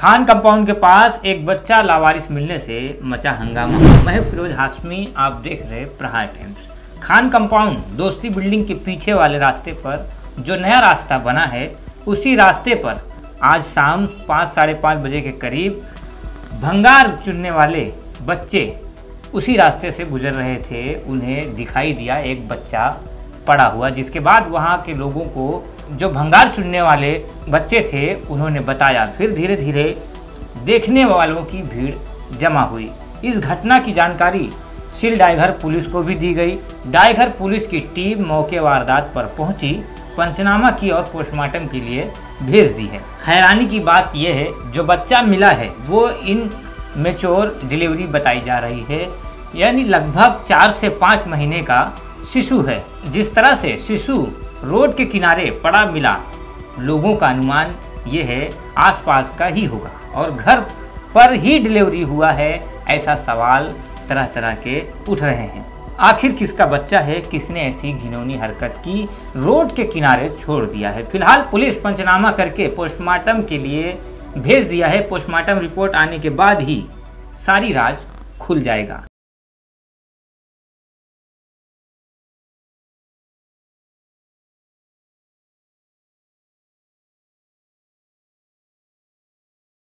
Khan compound के पास एक बच्चा लावारिस मिलने से मचा हंगामा। मैं फिरोज हाशमी, आप देख रहे Prahar Times. Khan compound Dosti building के पीछे वाले रास्ते पर जो नया रास्ता बना है, उसी रास्ते पर आज शाम 5-5:30 बजे के करीब भंगार चुनने वाले बच्चे उसी रास्ते से गुजर रहे थे। उन्हें दिखाई दिया एक बच्चा पड़ा हुआ, जिसके बाद वहाँ के लोगों को, जो भंगार चुनने वाले बच्चे थे, उन्होंने बताया। फिर धीरे धीरे देखने वालों की भीड़ जमा हुई। इस घटना की जानकारी शिल डायघर पुलिस को भी दी गई। डायघर पुलिस की टीम मौके वारदात पर पहुंची, पंचनामा की और पोस्टमार्टम के लिए भेज दी है। हैरानी की बात यह है, जो बच्चा मिला है वो इन मेच्योर डिलीवरी बताई जा रही है, यानी लगभग 4 से 5 महीने का शिशु है। जिस तरह से शिशु रोड के किनारे पड़ा मिला, लोगों का अनुमान ये है आसपास का ही होगा और घर पर ही डिलीवरी हुआ है। ऐसा सवाल तरह तरह के उठ रहे हैं। आखिर किसका बच्चा है, किसने ऐसी घिनौनी हरकत की, रोड के किनारे छोड़ दिया है। फिलहाल पुलिस पंचनामा करके पोस्टमार्टम के लिए भेज दिया है। पोस्टमार्टम रिपोर्ट आने के बाद ही सारी राज खुल जाएगा।